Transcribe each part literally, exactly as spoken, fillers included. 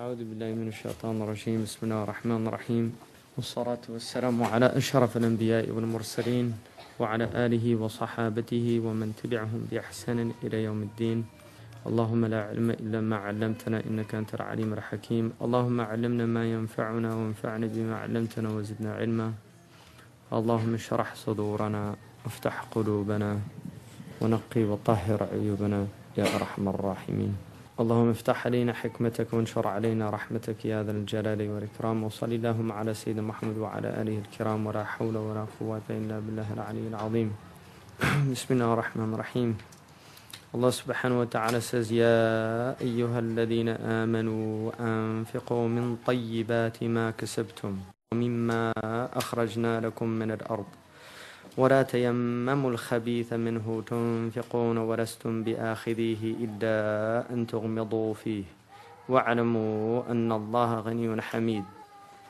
أعوذ بالله من الشيطان الرجيم بسم الله الرحمن الرحيم والصلاة والسلام على أشرف الأنبياء والمرسلين وعلى آله وصحابته ومن تبعهم بإحسان إلى يوم الدين اللهم لا علم إلا ما علمتنا إنك أنت العليم الحكيم اللهم علمنا ما ينفعنا وانفعنا بما علمتنا وزدنا علما اللهم اشرح صدورنا وافتح قلوبنا ونقي وطهر عيوبنا يا أرحم الراحمين اللهم افتح علينا حكمتك وانشر علينا رحمتك يا ذا الجلال والإكرام وصلي اللهم على سيدنا محمد وعلى آله الكرام ولا حول ولا قوة إلا بالله العلي العظيم بسم الله الرحمن الرحيم Allah subhanahu wa ta'ala says, Ya ayyuhal ladhina amanu anfiqu min tayyibati ma kasabtum wa mimma akhrajna lakum min al-ard wa la tayammamu al-khabitha minhu tunfiquna wa lastum bi'akhidhihi illa an tughmidu fihi wa'alamu anna allaha ghaniyun hamid.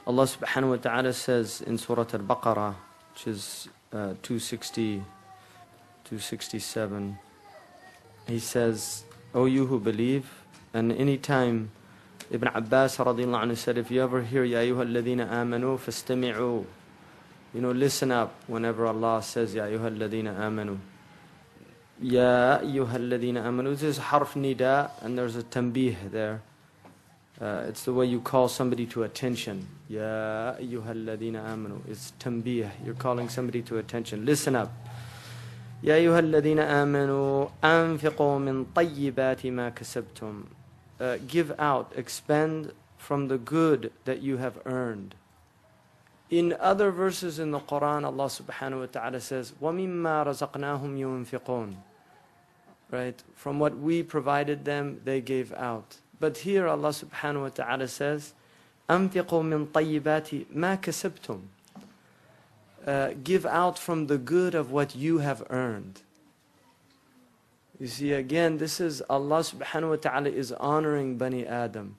Allah subhanahu wa ta'ala says in Surah al-Baqarah, which is uh, two sixty, two sixty-seven, He says, O you who believe, and any time Ibn Abbas radiallahu anhu said, if you ever hear, Ya ayyuha alladhina amanu, fastami'u. You know, listen up whenever Allah says, Ya ayyuha alladhina amanu. Ya ayyuha alladhina amanu. This is harf nida, and there's a tanbih there. Uh, it's the way you call somebody to attention. Ya ayyuha alladhina amanu. It's tanbih. You're calling somebody to attention. Listen up. يا أيها الذين آمنوا أنفقوا من طيبات ما كسبتم. Uh, give out, expend from the good that you have earned. In other verses in the Quran, Allah subhanahu wa ta'ala says, وَمِمَّا رَزَقْنَاهُمْ يُنْفِقُونَ. Right? From what we provided them, they gave out. But here Allah subhanahu wa ta'ala says, أَنْفِقُوا مِنْ طَيِّبَاتِ مَا كَسَبْتُمْ. Uh, give out from the good of what you have earned. You see, again, this is Allah subhanahu wa ta'ala is honoring Bani Adam.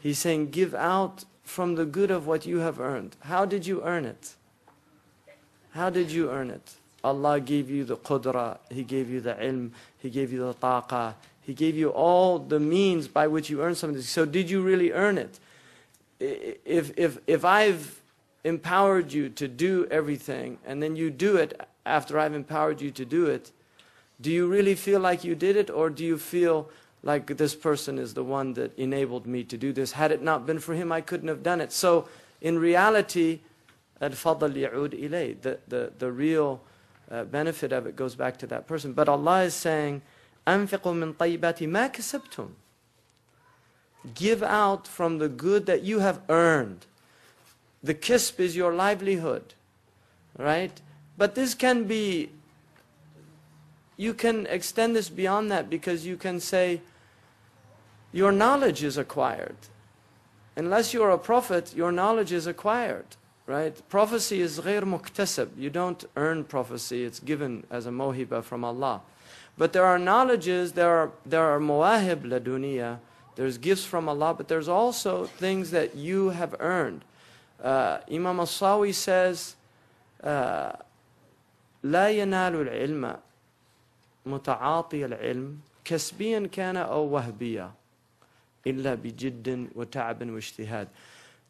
He's saying, give out from the good of what you have earned. How did you earn it? How did you earn it? Allah gave you the qudrah, He gave you the ilm, He gave you the taqah, He gave you all the means by which you earn something. So did you really earn it? If, if, if I've empowered you to do everything, and then you do it after I've empowered you to do it, do you really feel like you did it, or do you feel like this person is the one that enabled me to do this? Had it not been for him, I couldn't have done it. So, in reality, al-fadl ya'ud ilay, the, the, the real uh, benefit of it goes back to that person. But Allah is saying, أَنْفِقُوا مِنْ طَيِّبَاتِ مَا كَسَبْتُمْ. Give out from the good that you have earned. The kisb is your livelihood, right? But this can be, you can extend this beyond that, because you can say your knowledge is acquired. Unless you're a prophet, your knowledge is acquired, right? Prophecy is غير مكتسب. You don't earn prophecy, it's given as a mawhiba from Allah. But there are knowledges, there are, there are mawahib laduniya, there's gifts from Allah, but there's also things that you have earned. Uh, Imam As-Sawi says, uh, لا ينال العلم متعاطي العلم كسبيا كان أو وهبيا إلا بجد وتعب واجتهاد.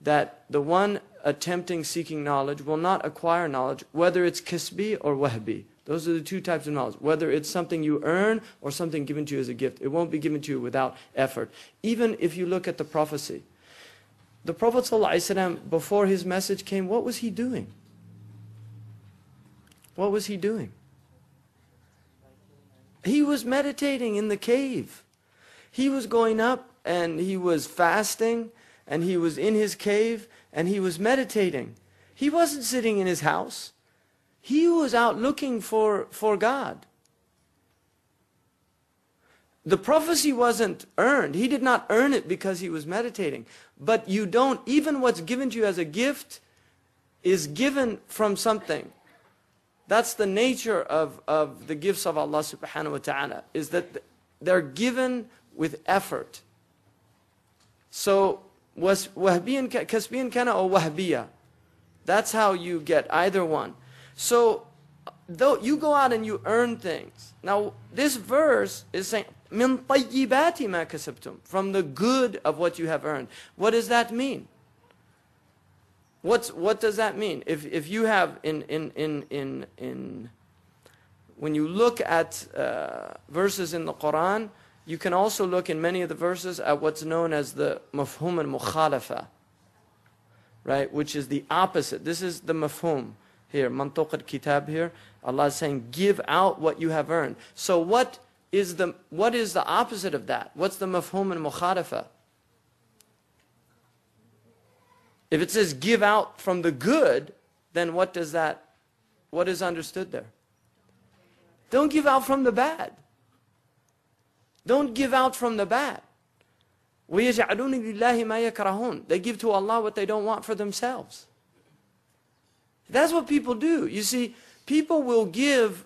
That the one attempting seeking knowledge will not acquire knowledge, whether it's kasbi or wahbi. Those are the two types of knowledge. Whether it's something you earn or something given to you as a gift, it won't be given to you without effort. Even if you look at the prophecy. The Prophet ﷺ, before his message came, what was he doing? What was he doing? He was meditating in the cave. He was going up and he was fasting and he was in his cave and he was meditating. He wasn't sitting in his house. He was out looking for, for God. The prophecy wasn't earned. He did not earn it because he was meditating. But you don't, even what's given to you as a gift is given from something. That's the nature of, of the gifts of Allah subhanahu wa ta'ala, is that they're given with effort. So, wahbiyan, kasbiyan kana or wahbiya. That's how you get either one. So, though you go out and you earn things. Now, this verse is saying, min tayyibati ma kasabtum, from the good of what you have earned. What does that mean? What's, what does that mean? If, if you have in, in, in, in, in, when you look at uh, verses in the Quran, you can also look in many of the verses at what's known as the mafhum al-mukhalafa, right? Which is the opposite. This is the mafhum here, mantuq al-kitab here. Allah is saying, give out what you have earned. So what is the, what is the opposite of that? What's the mafhum al-mukhalafa? If it says give out from the good, then what does that, what is understood there? Don't give out from the bad. Don't give out from the bad. وَيَجْعَلُونَ لِلَّهِ مَا يَكْرَهُونَ. They give to Allah what they don't want for themselves. That's what people do. You see, people will give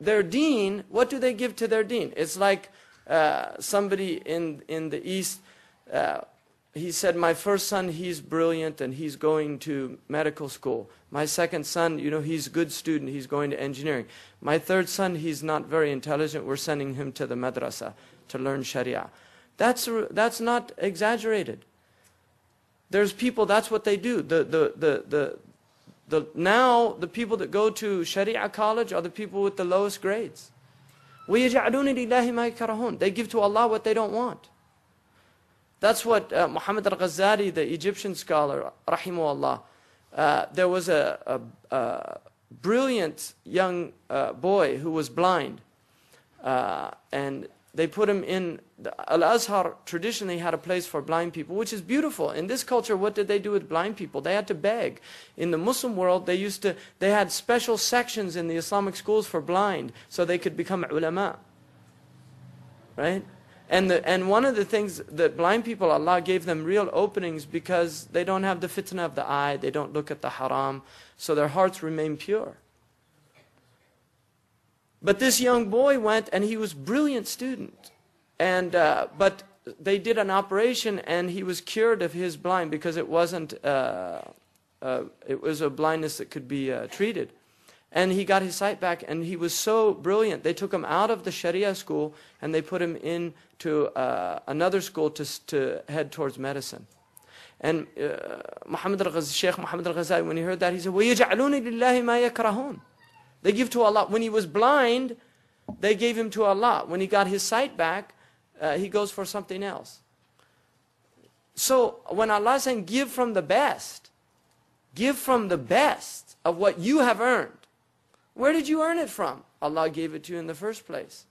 their deen. What do they give to their deen? It's like uh, somebody in, in the East, uh, he said, my first son, he's brilliant and he's going to medical school. My second son, you know, he's a good student, he's going to engineering. My third son, he's not very intelligent, we're sending him to the madrasa to learn sharia. That's, that's not exaggerated. There's people, that's what they do. The, the, the, the, the, now, the people that go to sharia college are the people with the lowest grades. وَيَجْعَلُونَ لِلَّهِ مَا يَكْرَهُونَ. They give to Allah what they don't want. That's what uh, Muhammad al-Ghazali, the Egyptian scholar, rahimahullah, uh, there was a, a, a brilliant young uh, boy who was blind. Uh, and they put him in, Al-Azhar traditionally had a place for blind people, which is beautiful. In this culture, what did they do with blind people? They had to beg. In the Muslim world, they used to, they had special sections in the Islamic schools for blind, so they could become ulama, right? And, the, and one of the things that blind people, Allah gave them real openings because they don't have the fitna of the eye, they don't look at the haram, so their hearts remain pure. But this young boy went, and he was a brilliant student. And, uh, but they did an operation, and he was cured of his blind because it wasn't, uh, uh, it was a blindness that could be uh, treated. And he got his sight back, and he was so brilliant. They took him out of the Sharia school, and they put him into uh, another school to, to head towards medicine. And uh, Muhammad al-Ghazali, Shaykh Muhammad al-Ghazali, when he heard that, he said, وَيَجْعَلُونَ لِلَّهِ مَا يَكْرَهُونَ. They give to Allah. When he was blind, they gave him to Allah. When he got his sight back, uh, he goes for something else. So when Allah is saying, give from the best, give from the best of what you have earned. Where did you earn it from? Allah gave it to you in the first place.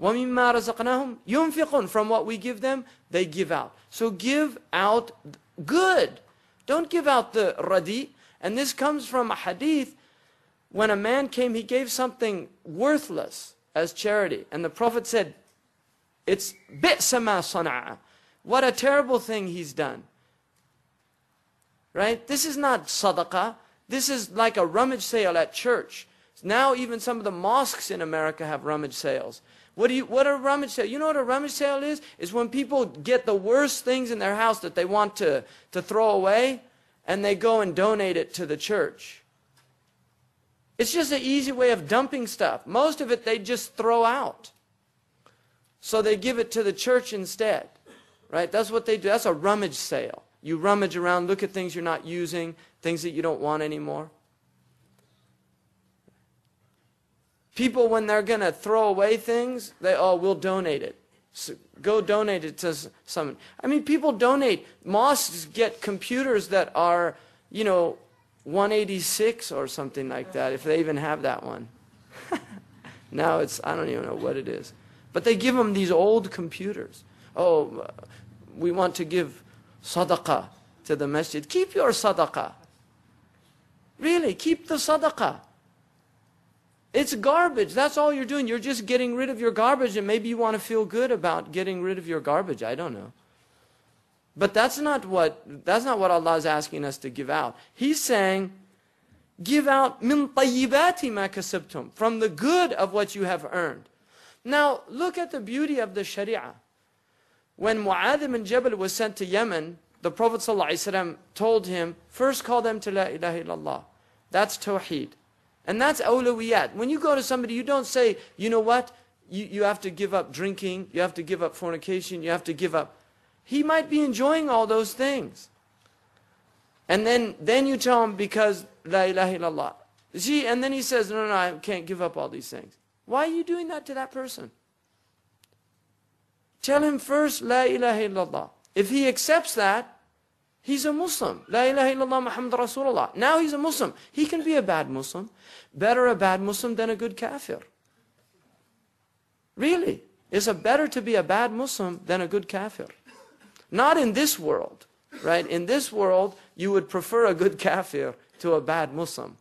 وَمِمَّا رَزَقْنَاهُمْ يُنْفِقُونَ. From what we give them, they give out. So give out good. Don't give out the radi. And this comes from a hadith. When a man came, he gave something worthless as charity. And the Prophet said, it's بِئْسَ مَا صَنَعَ. What a terrible thing he's done. Right? This is not sadaqah. This is like a rummage sale at church. Now even some of the mosques in America have rummage sales. What do you, what a rummage sale? You know what a rummage sale is? It's when people get the worst things in their house that they want to, to throw away, and they go and donate it to the church. It's just an easy way of dumping stuff. Most of it they just throw out. So they give it to the church instead. Right? That's what they do. That's a rummage sale. You rummage around, look at things you're not using, things that you don't want anymore. People, when they're going to throw away things, they, oh, we'll donate it. So go donate it to someone. I mean, people donate. Mosques get computers that are, you know, one eighty-six or something like that, if they even have that one. Now it's, I don't even know what it is. But they give them these old computers. Oh, we want to give sadaqah to the masjid. Keep your sadaqah. Really, keep the sadaqah. It's garbage. That's all you're doing. You're just getting rid of your garbage, and maybe you want to feel good about getting rid of your garbage. I don't know. But that's not what, that's not what Allah is asking us to give out. He's saying, give out min tayyibati ma kasabtum, from the good of what you have earned. Now, look at the beauty of the Sharia. When Mu'adh bin Jabal was sent to Yemen, the Prophet ﷺ told him, first call them to La ilaha illallah. That's Tawheed. And that's awlawiyat. When you go to somebody, you don't say, you know what? you, you have to give up drinking, you have to give up fornication, you have to give up. He might be enjoying all those things. And then, then you tell him because la ilaha illallah. See, and then he says, no, no, I can't give up all these things. Why are you doing that to that person? Tell him first, la ilaha illallah. If he accepts that, he's a Muslim. La ilaha illallah Muhammad Rasulullah. Now he's a Muslim. He can be a bad Muslim. Better a bad Muslim than a good kafir. Really. It's a better to be a bad Muslim than a good kafir. Not in this world, right? In this world, you would prefer a good kafir to a bad Muslim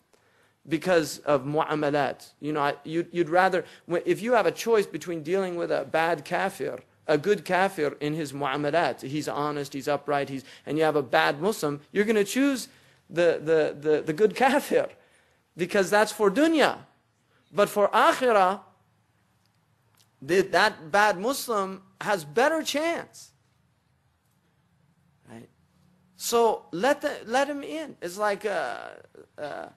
because of mu'amalat. You know, you'd, you'd rather, if you have a choice between dealing with a bad kafir, a good kafir in his mu'amalat, he's honest, he's upright, he's, and you have a bad Muslim, you're going to choose the, the, the, the good kafir because that's for dunya. But for akhirah, the, that bad Muslim has better chance. Right? So let, the, let him in. It's like uh, uh, uh,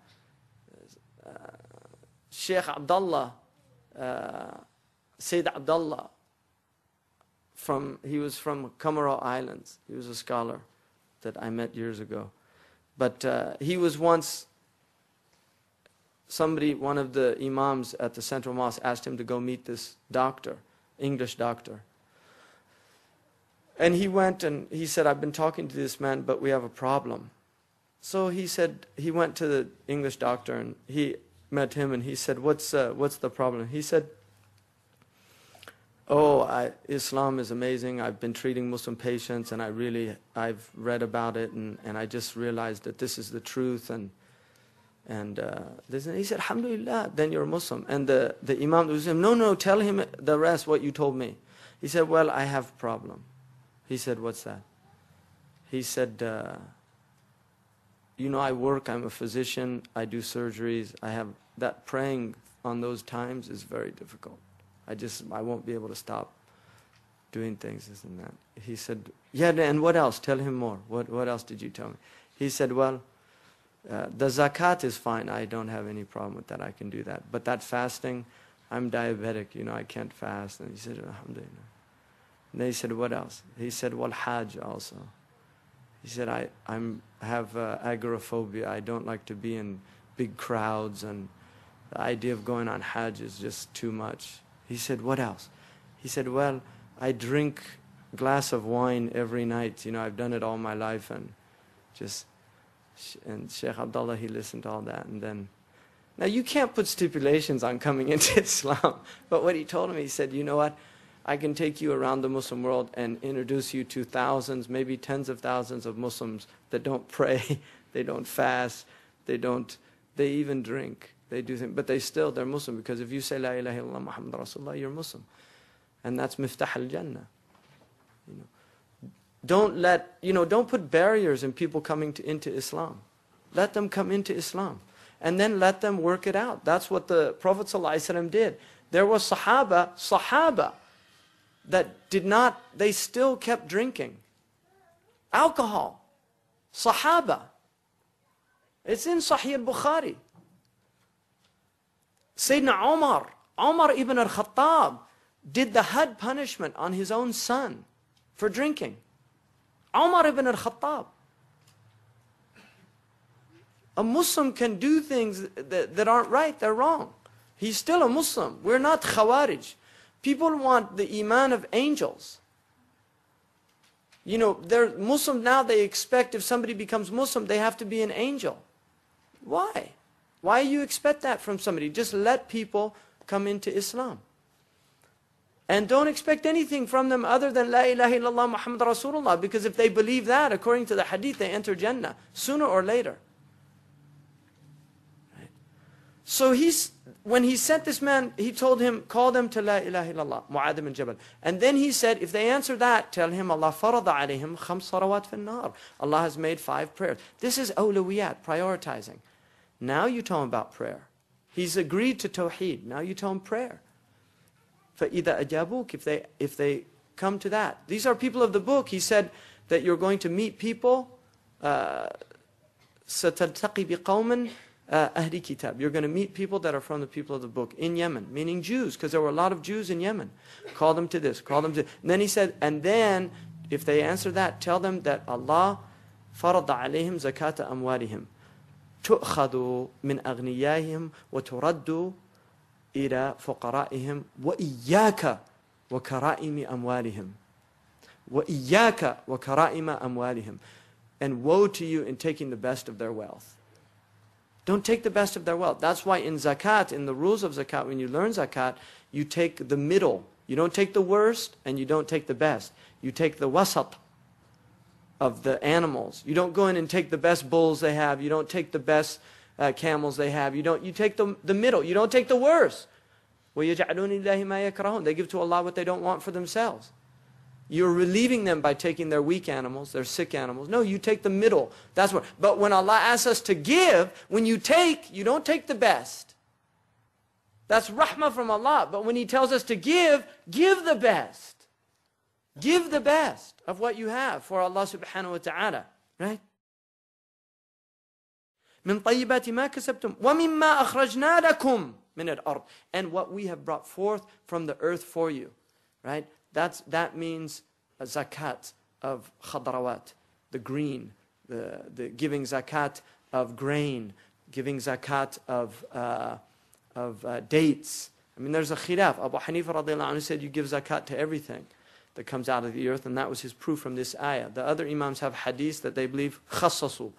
Shaykh Abdullah, uh, Sayyid Abdullah, From, he was from Comoro Islands. He was a scholar that I met years ago. But uh, he was once, somebody, one of the imams at the central mosque asked him to go meet this doctor, English doctor. And he went and he said, I've been talking to this man, but we have a problem. So he said, he went to the English doctor and he met him and he said, what's, uh, what's the problem? He said, oh, I, Islam is amazing. I've been treating Muslim patients, and I really, I've read about it, and, and I just realized that this is the truth. And and uh, this, and he said, alhamdulillah, then you're a Muslim. And the, the imam was saying, no, no, tell him the rest, what you told me. He said, well, I have a problem. He said, what's that? He said, uh, you know, I work, I'm a physician, I do surgeries. I have that praying on those times is very difficult. I just, I won't be able to stop doing things, this and that. He said, yeah, and what else? Tell him more. What, what else did you tell me? He said, well, uh, the zakat is fine. I don't have any problem with that. I can do that. But that fasting, I'm diabetic. You know, I can't fast. And he said, alhamdulillah. And then he said, what else? He said, well, hajj also. He said, I I'm, have uh, agoraphobia. I don't like to be in big crowds. And the idea of going on hajj is just too much. He said, what else? He said, well, I drink a glass of wine every night. You know, I've done it all my life. And just, and Shaykh Abdullah, he listened to all that. And then, now you can't put stipulations on coming into Islam. But what he told him, he said, you know what? I can take you around the Muslim world and introduce you to thousands, maybe tens of thousands of Muslims that don't pray, they don't fast, they don't, they even drink. They do things, but they still, they're Muslim because if you say La ilaha illallah Muhammad Rasulullah, you're Muslim. And that's miftah al-jannah. You know, don't let, you know, don't put barriers in people coming to, into Islam. Let them come into Islam. And then let them work it out. That's what the Prophet ﷺ did. There was Sahaba, Sahaba, that did not, they still kept drinking. Alcohol. Sahaba. It's in Sahih al Bukhari. Sayyidina Omar, Umar ibn al-Khattab did the had punishment on his own son for drinking. Umar ibn al-Khattab. A Muslim can do things that, that aren't right, they're wrong. He's still a Muslim. We're not Khawarij. People want the iman of angels. You know, they're Muslim now, they expect if somebody becomes Muslim, they have to be an angel. Why? Why you expect that from somebody? Just let people come into Islam. And don't expect anything from them other than La ilaha illallah Muhammad Rasulullah, because if they believe that, according to the hadith, they enter Jannah sooner or later. Right? So he's, when he sent this man, he told him, call them to La ilaha illallah, Mu'adh bin Jabal. And then he said, if they answer that, tell him, Allah farada alayhim khams sarawat fin nar. Allah has made five prayers. This is awlawiyat, prioritizing. Now you tell him about prayer. He's agreed to Tawheed. Now you tell him prayer. فَإِذَا أَجَابُوكَ, if they, if they come to that. These are people of the book. He said that you're going to meet people. سَتَلْتَقِي بِقَوْمٍ uh, Ahli Kitab. You're going to meet people that are from the people of the book in Yemen, meaning Jews, because there were a lot of Jews in Yemen. Call them to this, call them to this. And then he said, and then if they answer that, tell them that Allah farada alayhim zakata amwarihim tu'khadu min aghniyahim wa turaddu ila fuqara'ihim wa iyyaka wa kara'imi amwalihim. Wa iyyaka wa kara'ima amwalihim. And woe to you in taking the best of their wealth. Don't take the best of their wealth. That's why in zakat, in the rules of zakat, when you learn zakat, you take the middle. You don't take the worst and you don't take the best. You take the wasat of the animals. You don't go in and take the best bulls they have. You don't take the best uh, camels they have. You don't. You take the, the middle. You don't take the worst. وَيَجْعَلُونِ اللَّهِ مَا يَكْرَهُونَ. They give to Allah what they don't want for themselves. You're relieving them by taking their weak animals, their sick animals. No, you take the middle. That's what. But when Allah asks us to give, when you take, you don't take the best. That's rahmah from Allah. But when He tells us to give, give the best. Give the best of what you have for Allah subhanahu wa ta'ala. Right? مِن طَيِّبَاتِ مَا كَسَبْتُمْ وَمِمَّا أَخْرَجْنَا لَكُمْ مِنَ الْأَرْضِ. And what we have brought forth from the earth for you. Right? That's, that means a zakat of khadrawat, the green, the, the giving zakat of grain, giving zakat of, uh, of uh, dates. I mean, there's a khilaf. Abu Hanifa radiallahu anhu said you give zakat to everything that comes out of the earth, and that was his proof from this ayah. The other imams have hadith that they believe khassasu.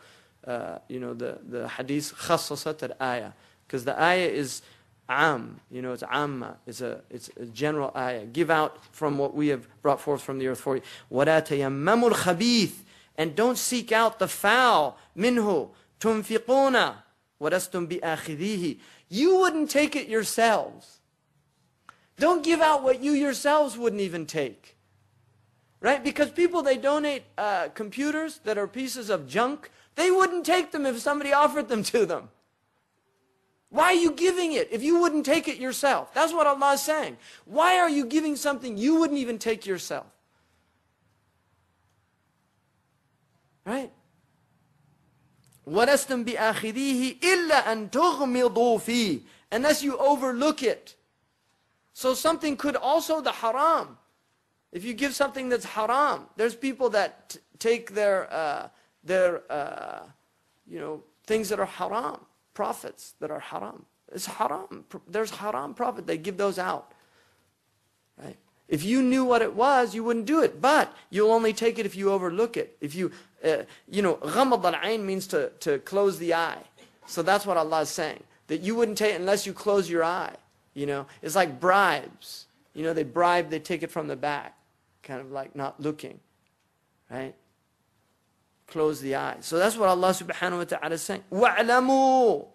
Uh, you know, the, the hadith khassasat al-ayah. Because the ayah is... Am, you know, it's amma, it's a, it's a general ayah. Give out from what we have brought forth from the earth for you. وَلَا تَيَمَّمُ الْخَبِيثِ. And don't seek out the foul. مِنْهُ تُنْفِقُونَ وَلَسْتُمْ بِآخِذِيهِ. You wouldn't take it yourselves. Don't give out what you yourselves wouldn't even take. Right? Because people, they donate uh, computers that are pieces of junk. They wouldn't take them if somebody offered them to them. Why are you giving it if you wouldn't take it yourself? That's what Allah is saying. Why are you giving something you wouldn't even take yourself? Right? وَلَسْتُمْ بِآخِذِيهِ إِلَّا أَن تُغْمِضُوا فِيهِ. Unless you overlook it. So something could also, the haram. If you give something that's haram, there's people that t take their, uh, their uh, you know, things that are haram. Profits that are haram. It's haram. There's haram profit. They give those out. Right? If you knew what it was, you wouldn't do it. But you'll only take it if you overlook it. If you, uh, you know, ghamad al-ayn means to, to close the eye. So that's what Allah is saying. That you wouldn't take it unless you close your eye. You know, it's like bribes. You know, they bribe, they take it from the back. Kind of like not looking. Right? Close the eye. So that's what Allah subhanahu wa ta'ala is saying. وَعْلَمُوا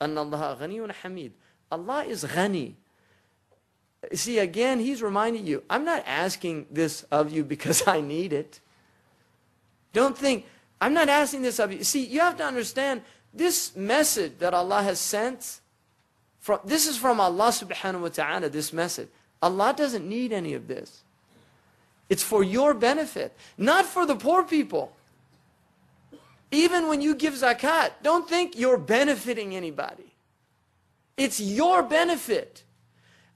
أَنَّ اللَّهَ غَنِيٌّ حَمِيدٌ. Allah is ghani. See, again, He's reminding you, I'm not asking this of you because I need it. Don't think, I'm not asking this of you. See, you have to understand, this message that Allah has sent, from, this is from Allah subhanahu wa ta'ala, this message. Allah doesn't need any of this. It's for your benefit, not for the poor people. Even when you give zakat, don't think you're benefiting anybody. It's your benefit.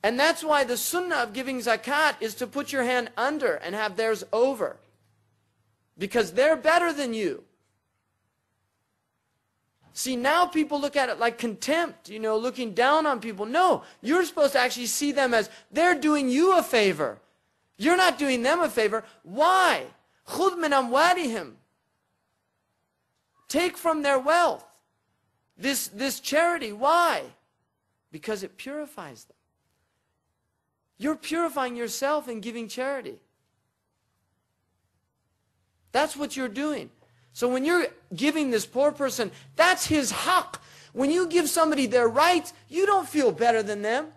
And that's why the sunnah of giving zakat is to put your hand under and have theirs over. Because they're better than you. See, now people look at it like contempt, you know, looking down on people. No, you're supposed to actually see them as they're doing you a favor. You're not doing them a favor. Why? خُذْ مِنْ أَمْوَالِهِمْ. Take from their wealth, this, this charity. Why? Because it purifies them. You're purifying yourself in giving charity. That's what you're doing. So when you're giving this poor person, that's his haqq. When you give somebody their rights, you don't feel better than them.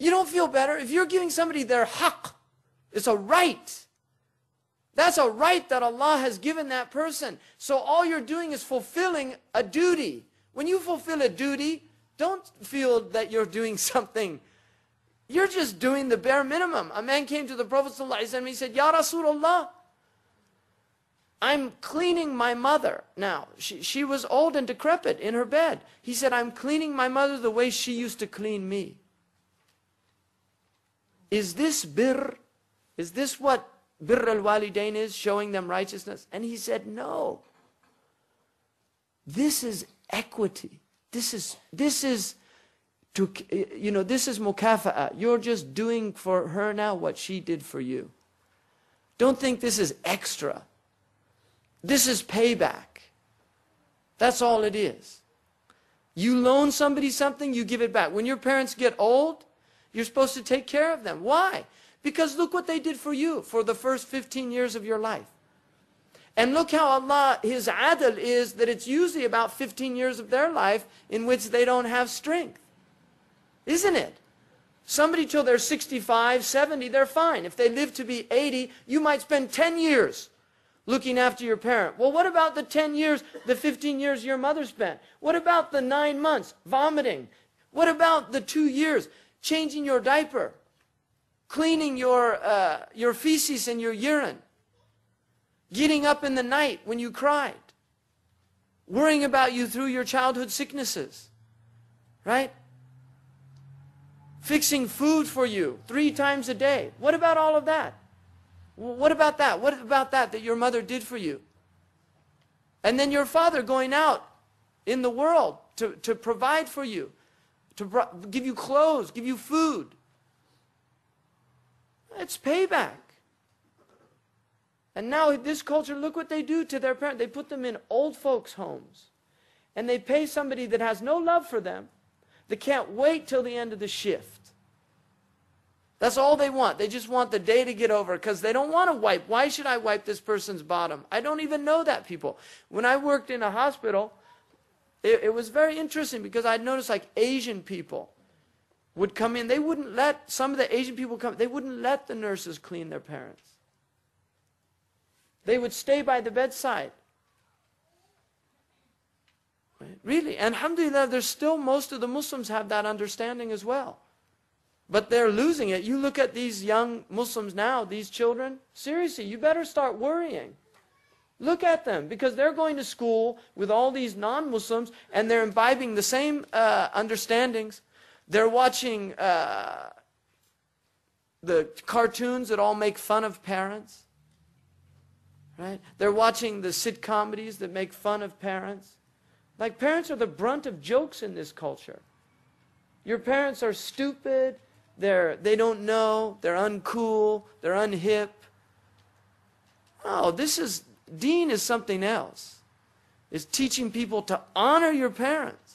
You don't feel better. If you're giving somebody their haqq, it's a right. That's a right that Allah has given that person. So all you're doing is fulfilling a duty. When you fulfill a duty, don't feel that you're doing something. You're just doing the bare minimum. A man came to the Prophet ﷺ and he said, Ya Rasulullah, I'm cleaning my mother now. She, she was old and decrepit in her bed. He said, I'm cleaning my mother the way she used to clean me. Is this birr? Is this what birr al-walidain is, showing them righteousness? And he said, no. This is equity. This is, this is, to, you know, this is mukafa'a. You're just doing for her now what she did for you. Don't think this is extra. This is payback. That's all it is. You loan somebody something, you give it back. When your parents get old, you're supposed to take care of them. Why? Because look what they did for you for the first fifteen years of your life. And look how Allah, His adl is that it's usually about fifteen years of their life in which they don't have strength. Isn't it? Somebody till they're sixty-five, seventy, they're fine. If they live to be eighty, you might spend ten years looking after your parent. Well, what about the ten years, the fifteen years your mother spent? What about the nine months vomiting? What about the two years changing your diaper, cleaning your, uh, your feces and your urine? Getting up in the night when you cried. Worrying about you through your childhood sicknesses. Right? Fixing food for you three times a day. What about all of that? What about that? What about that that your mother did for you? And then your father going out in the world to, to provide for you. To give you clothes, give you food. It's payback. And now this culture, look what they do to their parents. They put them in old folks' homes. And they pay somebody that has no love for them, that can't wait till the end of the shift. That's all they want. They just want the day to get over because they don't want to wipe. Why should I wipe this person's bottom? I don't even know that people. When I worked in a hospital, it, it was very interesting because I noticed like Asian people would come in. They wouldn't let, some of the Asian people come, they wouldn't let the nurses clean their parents. They would stay by the bedside. Right? Really, and alhamdulillah, there's still most of the Muslims have that understanding as well. But they're losing it. You look at these young Muslims now, these children, seriously, you better start worrying. Look at them, because they're going to school with all these non-Muslims, and they're imbibing the same uh, understandings. They're watching uh, the cartoons that all make fun of parents. Right? They're watching the sitcoms that make fun of parents. Like parents are the brunt of jokes in this culture. Your parents are stupid, they're, they don't know, they're uncool, they're unhip. Oh, this is, deen is something else. It's teaching people to honor your parents.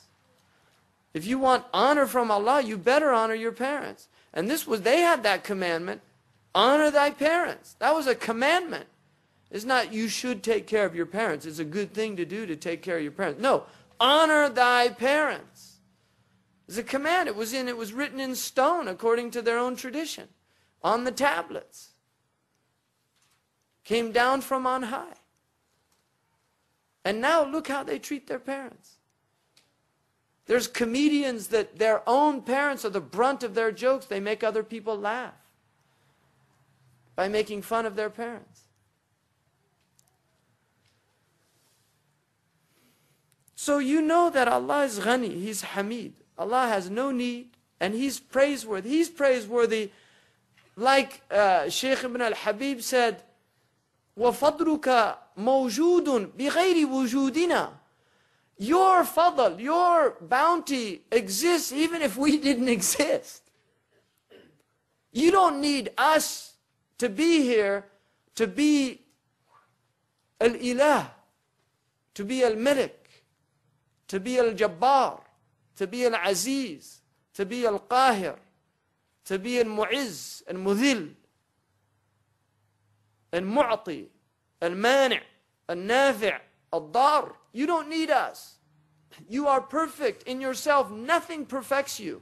If you want honor from Allah, you better honor your parents. And this was, they had that commandment, honor thy parents. That was a commandment. It's not you should take care of your parents. It's a good thing to do to take care of your parents. No, honor thy parents. It's a command. It was in. It was written in stone according to their own tradition, on the tablets. Came down from on high. And now look how they treat their parents. There's comedians that their own parents are the brunt of their jokes. They make other people laugh by making fun of their parents. So you know that Allah is Ghani, He's Hamid. Allah has no need, and He's praiseworthy. He's praiseworthy like uh, Shaykh ibn al-Habib said, وَفَضْلُكَ مَوْجُودٌ بِغَيْرِ وُجُودِنَا. Your fadl, your bounty exists even if we didn't exist. You don't need us to be here to be al-Ilah, to be al-Malik, to be al-Jabbar, to be al-Aziz, to be al-Qahir, to be al-Mu'izz, al-Mudhil, al-Mu'ati, al-Mani', al-Nafi', al-Dar. You don't need us. You are perfect in yourself. Nothing perfects you.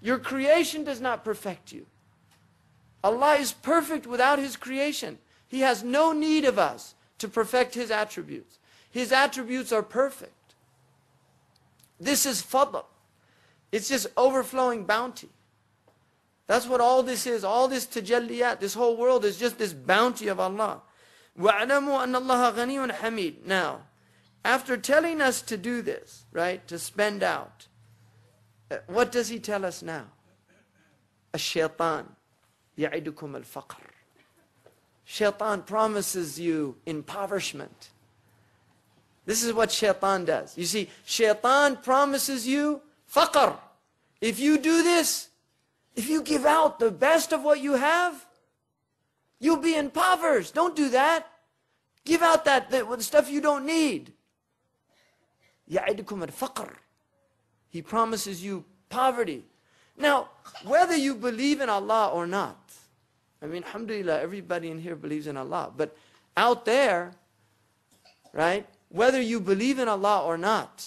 Your creation does not perfect you. Allah is perfect without His creation. He has no need of us to perfect His attributes. His attributes are perfect. This is fadl. It's just overflowing bounty. That's what all this is. All this tajalliyat, this whole world is just this bounty of Allah. وَاعْلَمُوا أَنَّ اللَّهَ غَنِيٌّ حَمِيدٌ. Now, after telling us to do this, right, to spend out, what does he tell us now? الشيطان يعدكم الفقر. Shaitan promises you impoverishment. This is what shaitan does. You see, shaitan promises you faqr. If you do this, if you give out the best of what you have, you'll be impoverished. Don't do that. Give out that, that the stuff you don't need. يَعِدُكُمْ الْفَقْرِ. He promises you poverty. Now, whether you believe in Allah or not, I mean, alhamdulillah, everybody in here believes in Allah. But out there, right, whether you believe in Allah or not,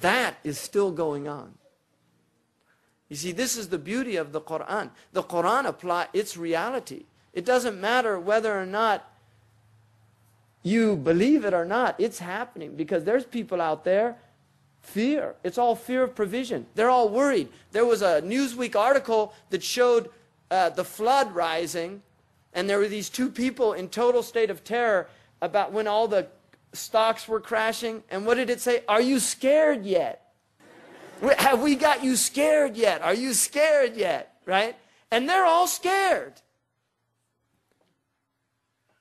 that is still going on. You see, this is the beauty of the Qur'an. The Qur'an applies its reality. It doesn't matter whether or not you believe it or not. It's happening because there's people out there, fear. It's all fear of provision. They're all worried. There was a Newsweek article that showed Uh, the flood rising, and there were these two people in total state of terror about when all the stocks were crashing. And what did it say? Are you scared yet? Have we got you scared yet? Are you scared yet? Right? And they're all scared.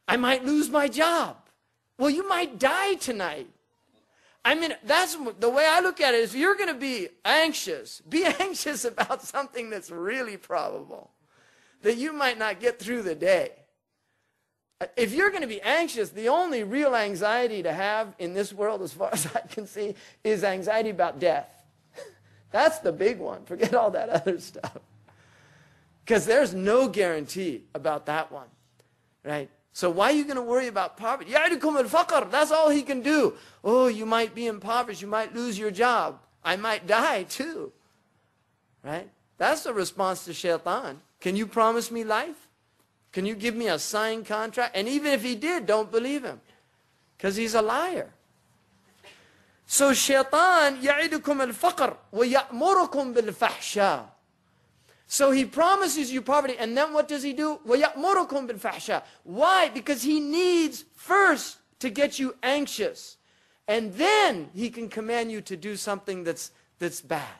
I might lose my job. Well, you might die tonight. I mean, that's the way I look at it. If you're going to be anxious, be anxious about something that's really probable, that you might not get through the day. If you're going to be anxious, the only real anxiety to have in this world, as far as I can see, is anxiety about death. That's the big one. Forget all that other stuff. Because there's no guarantee about that one, right? So why are you going to worry about poverty? يَعِدُكُمْ الْفَقْرِ. That's all he can do. Oh, you might be impoverished. You might lose your job. I might die too, right? That's the response to shaitan. Can you promise me life? Can you give me a signed contract? And even if he did, don't believe him, because he's a liar. So shaitan, يَعِدُكُمْ الْفَقْرِ وَيَأْمُرُكُمْ بِالْفَحْشَاءِ. So he promises you poverty, and then what does he do? وَيَأْمُرُكُمْ بِالْفَحْشَاءِ. Why? Because he needs first to get you anxious, and then he can command you to do something that's, that's bad.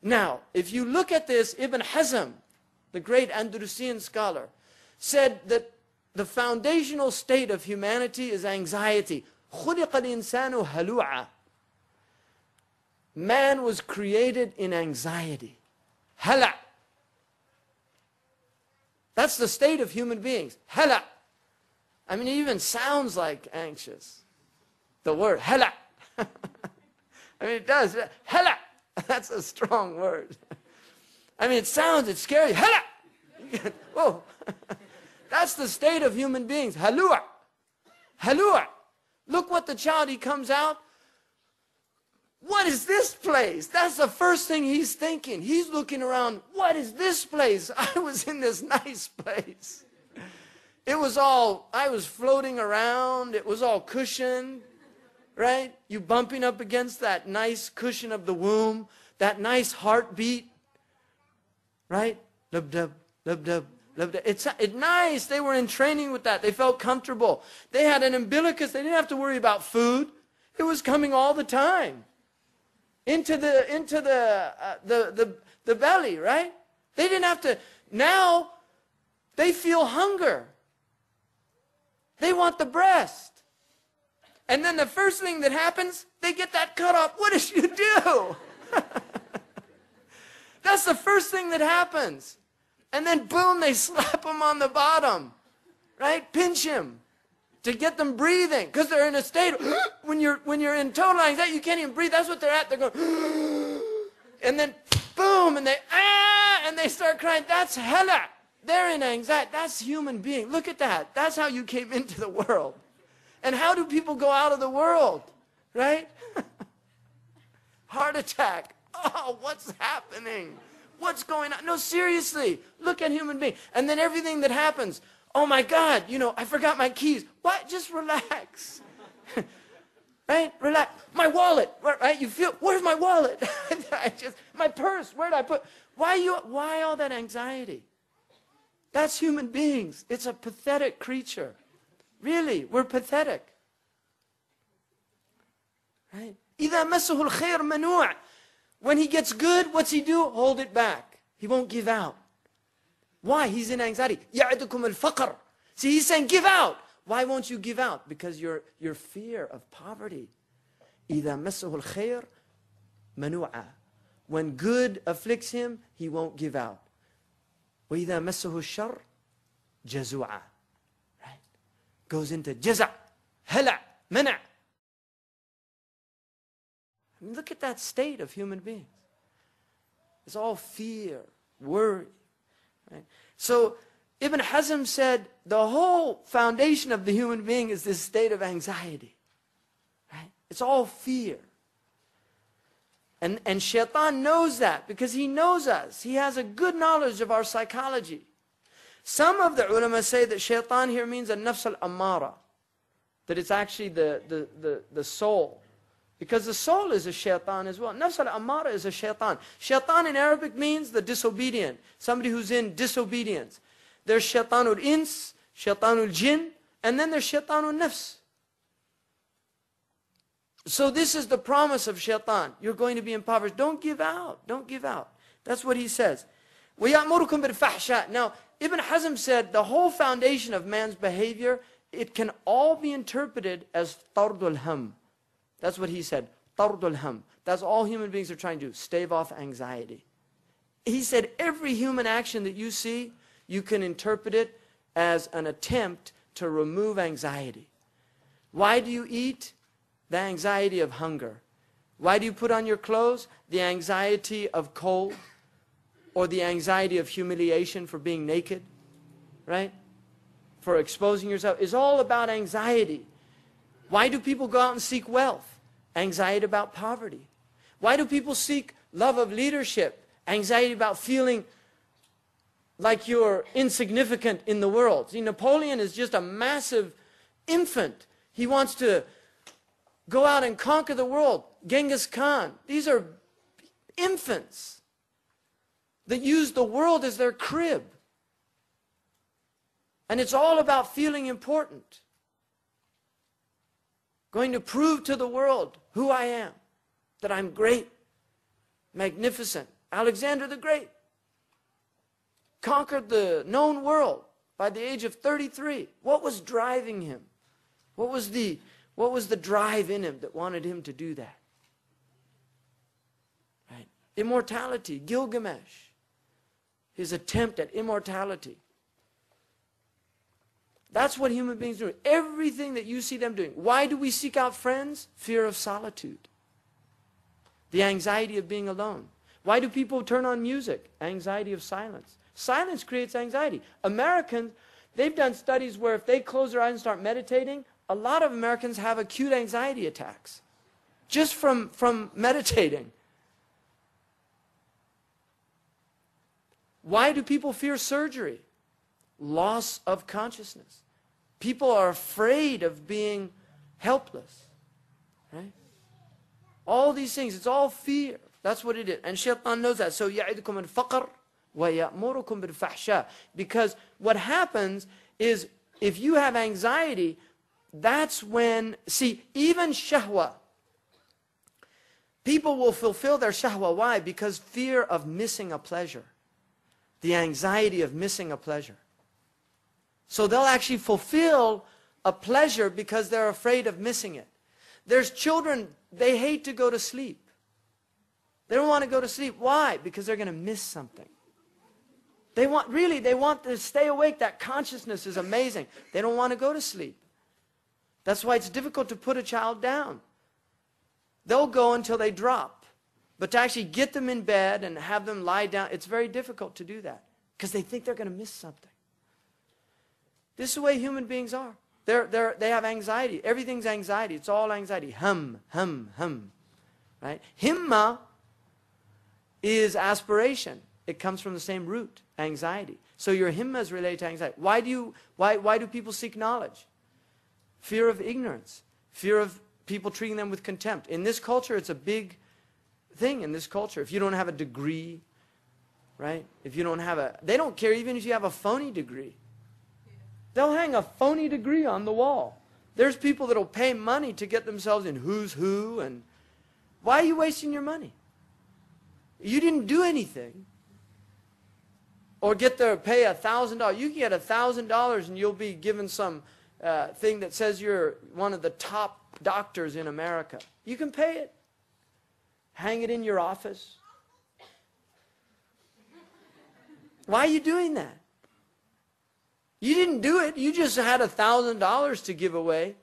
Now, if you look at this, Ibn Hazm, the great Andalusian scholar, said that the foundational state of humanity is anxiety. خُلِقَ الْإِنسَانُ هَلُوعًا. Man was created in anxiety. Hala. That's the state of human beings. Hala. I mean, it even sounds like anxious. The word hala. I mean, it does. Hala. That's a strong word. I mean, it sounds, it's scary. Hala! Whoa. That's the state of human beings. Halua. Halua. Look what the child, he comes out. What is this place? That's the first thing he's thinking. He's looking around. What is this place? I was in this nice place. It was all, I was floating around. It was all cushioned, right? You bumping up against that nice cushion of the womb, that nice heartbeat. Right? Lub dub, lub dub, lub dub. It's it, nice. They were in training with that. They felt comfortable. They had an umbilicus. They didn't have to worry about food. It was coming all the time into the into the uh, the the the belly. Right? They didn't have to. Now they feel hunger. They want the breast, and then the first thing that happens, they get that cut off. What did you do? That's the first thing that happens. And then boom, they slap him on the bottom, right? Pinch him to get them breathing, because they're in a state of, when you're when you're in total anxiety, you can't even breathe. That's what they're at. They're going, and then boom, and they ah, and they start crying. That's hella. They're in anxiety. That's human being. Look at that. That's how you came into the world. And how do people go out of the world, right? Heart attack. Oh, what's happening? What's going on? No, seriously, look at human beings. And then everything that happens, oh my God, you know, I forgot my keys. What? Just relax. Right? Relax. My wallet, right? You feel, where's my wallet? I just, my purse, where did I put? Why you, why all that anxiety? That's human beings. It's a pathetic creature. Really, we're pathetic. Right? إِذَا مَسَّهُ الْخَيْرُ مَنُوعٌ. When he gets good, what's he do? Hold it back. He won't give out. Why? He's in anxiety. يَعِدُكُمُ الْفَقْرُ. See, he's saying, give out. Why won't you give out? Because your, your fear of poverty. إِذَا مَسَّهُ الْخَيْرُ مَنُوعٌ. When good afflicts him, he won't give out. وَإِذَا مَسَّهُ الشَّرُّ جَزُوعًا. Right? Goes into جَزَعْ, هَلَعْ, مَنَعْ. I mean, look at that state of human beings. It's all fear, worry. Right? So Ibn Hazm said the whole foundation of the human being is this state of anxiety. Right? It's all fear. And, and Shaitan knows that because he knows us. He has a good knowledge of our psychology. Some of the ulama say that Shaitan here means a nafs al-ammara, that it's actually the, the, the, the soul. Because the soul is a shaitan as well. Nafs al-ammara is a shaitan. Shaitan in Arabic means the disobedient. Somebody who's in disobedience. There's shaitanul ins, shaitanul jinn, and then there's shaitanul nafs. So this is the promise of shaitan. You're going to be impoverished. Don't give out. Don't give out. That's what he says. وَيَأْمُرُكُمْ بِالْفَحْشَاءِ. Now, Ibn Hazm said the whole foundation of man's behavior, it can all be interpreted as tardul ham. That's what he said, tardul ham. That's all human beings are trying to do, stave off anxiety. He said every human action that you see, you can interpret it as an attempt to remove anxiety. Why do you eat? The anxiety of hunger. Why do you put on your clothes? The anxiety of cold, or the anxiety of humiliation for being naked, right? For exposing yourself. It's all about anxiety. Why do people go out and seek wealth? Anxiety about poverty. Why do people seek love of leadership? Anxiety about feeling like you're insignificant in the world. See, Napoleon is just a massive infant. He wants to go out and conquer the world. Genghis Khan. These are infants that use the world as their crib. And it's all about feeling important. Going to prove to the world who I am, that I'm great, magnificent. Alexander the Great conquered the known world by the age of thirty-three. What was driving him? What was the, what was the drive in him that wanted him to do that? Right? Immortality, Gilgamesh, his attempt at immortality. That's what human beings do. Everything that you see them doing. Why do we seek out friends? Fear of solitude. The anxiety of being alone. Why do people turn on music? Anxiety of silence. Silence creates anxiety. Americans, they've done studies where if they close their eyes and start meditating, a lot of Americans have acute anxiety attacks just from, from meditating. Why do people fear surgery? Loss of consciousness. People are afraid of being helpless, right? All these things, it's all fear. That's what it is. And Shaitan knows that. So, يَعِدُكُمُ الْفَقْرُ وَيَأْمُرُكُمْ بِالْفَحْشَاءِ. Because what happens is, if you have anxiety, that's when, see, even shahwa, people will fulfill their shahwa. Why? Because fear of missing a pleasure. The anxiety of missing a pleasure. So they'll actually fulfill a pleasure because they're afraid of missing it. There's children, they hate to go to sleep. They don't want to go to sleep. Why? Because they're going to miss something. They want, really, they want to stay awake. That consciousness is amazing. They don't want to go to sleep. That's why it's difficult to put a child down. They'll go until they drop. But to actually get them in bed and have them lie down, it's very difficult to do that because they think they're going to miss something. This is the way human beings are. They're, they're, they have anxiety. Everything's anxiety. It's all anxiety. Hum, hum, hum. Right? Himma is aspiration. It comes from the same root, anxiety. So your himma is related to anxiety. Why do, you, why, why do people seek knowledge? Fear of ignorance. Fear of people treating them with contempt. In this culture, it's a big thing in this culture. If you don't have a degree, right? If you don't have a, they don't care even if you have a phony degree. They'll hang a phony degree on the wall. There's people that'll pay money to get themselves in who's who, and why are you wasting your money? You didn't do anything. Or get there, pay a thousand dollars. You can get a thousand dollars and you'll be given some uh, thing that says you're one of the top doctors in America. You can pay it. Hang it in your office. Why are you doing that? You didn't do it. You just had a thousand dollars to give away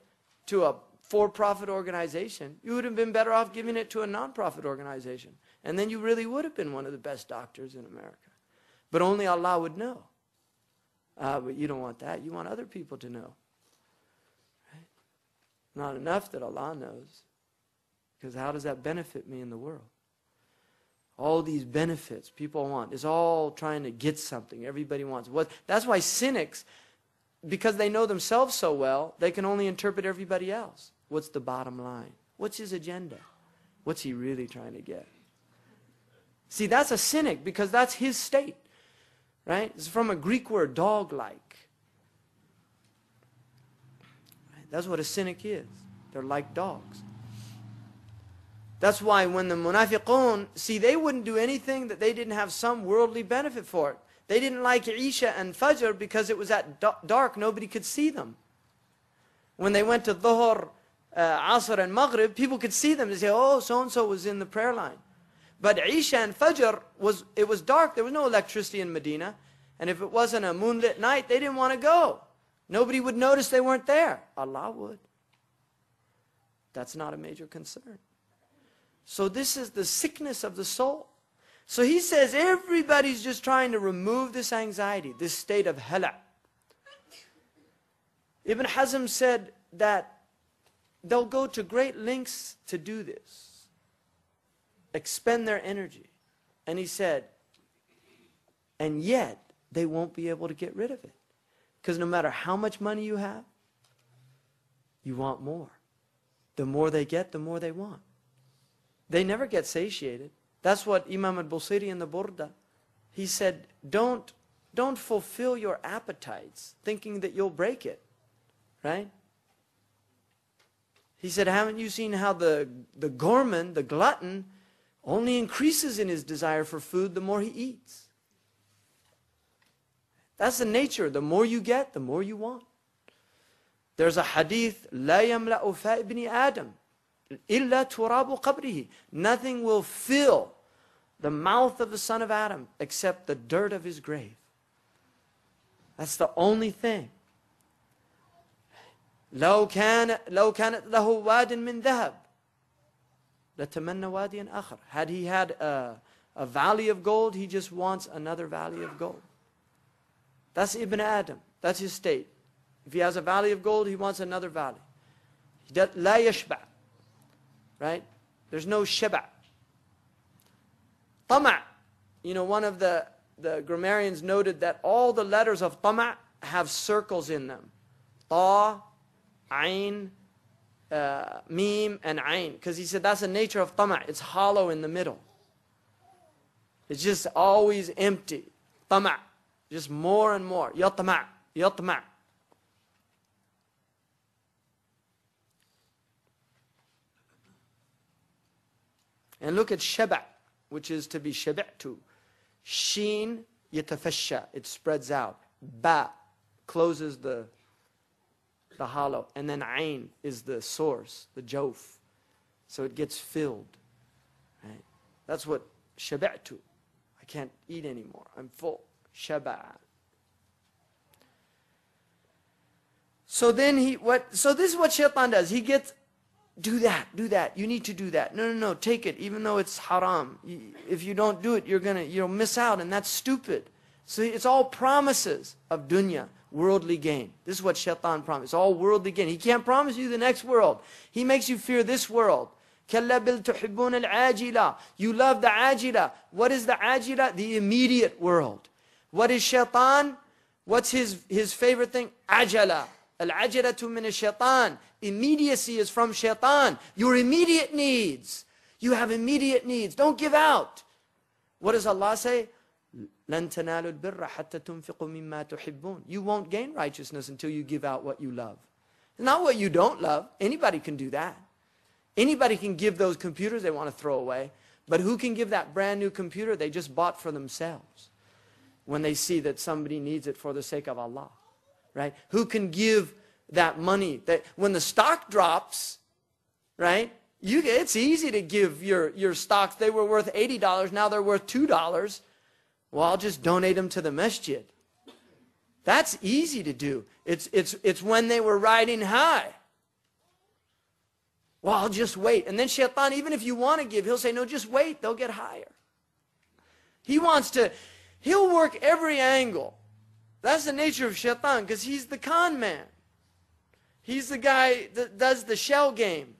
to a for-profit organization. You would have been better off giving it to a non-profit organization. And then you really would have been one of the best doctors in America. But only Allah would know. Uh, but you don't want that. You want other people to know. Right? Not enough that Allah knows. Because how does that benefit me in the world? All these benefits people want. It's all trying to get something. Everybody wants. What? That's why cynics, because they know themselves so well, they can only interpret everybody else. What's the bottom line? What's his agenda? What's he really trying to get? See, that's a cynic because that's his state. Right? It's from a Greek word, dog-like. Right? That's what a cynic is. They're like dogs. That's why when the munafiqun, see, they wouldn't do anything that they didn't have some worldly benefit for it. They didn't like Isha and Fajr because it was at dark, nobody could see them. When they went to Dhuhr, uh, Asr, and Maghrib, people could see them. They say, oh, so-and-so was in the prayer line. But Isha and Fajr, was, it was dark. There was no electricity in Medina. And if it wasn't a moonlit night, they didn't want to go. Nobody would notice they weren't there. Allah would. That's not a major concern. So this is the sickness of the soul. So he says everybody's just trying to remove this anxiety, this state of hala. Ibn Hazm said that they'll go to great lengths to do this. Expend their energy. And he said, and yet they won't be able to get rid of it. Because no matter how much money you have, you want more. The more they get, the more they want. They never get satiated. That's what Imam al-Busiri in the Burda, he said, don't, don't fulfill your appetites thinking that you'll break it. Right? He said, haven't you seen how the, the gourmand, the glutton, only increases in his desire for food the more he eats. That's the nature. The more you get, the more you want. There's a hadith, لَا يَمْلَأُ فَاءِ بْنِ آدَمْ إِلَّا تُرَابُ قَبْرِهِ. Nothing will fill the mouth of the son of Adam except the dirt of his grave. That's the only thing. لَوْ كَانَتْ لَهُ وَادٍ مِّن ذَهَبٍ. Had he had a, a valley of gold, he just wants another valley of gold. That's Ibn Adam. That's his state. If he has a valley of gold, he wants another valley. La yashba. Right? There's no shaba. Tama. You know, one of the, the grammarians noted that all the letters of tama have circles in them. Ta, ayn, Uh, meme and ayn, because he said that's the nature of tama'. It's hollow in the middle. It's just always empty. Tama', just more and more. Yatma', yatma'. And look at shaba', which is to be shaba'tu. Sheen yatafasha, it spreads out. Ba closes the the hollow, and then ayn is the source, the jawf, so it gets filled. Right? That's what shaba'tu. I can't eat anymore. I'm full. Shaba'a. So then he what? So this is what shaitan does. He gets, do that, do that. You need to do that. No, no, no. Take it, even though it's haram. If you don't do it, you're gonna you'll miss out, and that's stupid. So it's all promises of dunya. Worldly gain. This is what shaitan promises. All worldly gain. He can't promise you the next world. He makes you fear this world. You love the ajila. What is the ajila? The immediate world. What is shaitan? What's his, his favorite thing? Ajala. Al-ajalatu min ash-shaitan. Immediacy is from shaitan. Your immediate needs. You have immediate needs. Don't give out. What does Allah say? لَن تَنَالُوا الْبِرَّ حَتَّى تُنْفِقُوا مِمَّا تُحِبُّونَ. You won't gain righteousness until you give out what you love. Not what you don't love. Anybody can do that. Anybody can give those computers they want to throw away. But who can give that brand new computer they just bought for themselves when they see that somebody needs it for the sake of Allah, right? Who can give that money that when the stock drops, right? You, it's easy to give your, your stocks. They were worth eighty dollars. Now they're worth two dollars. Well, I'll just donate them to the masjid. That's easy to do. It's, it's, it's when they were riding high. Well, I'll just wait. And then Shaitan, even if you want to give, he'll say, no, just wait. They'll get higher. He wants to, he'll work every angle. That's the nature of Shaitan, because he's the con man. He's the guy that does the shell game,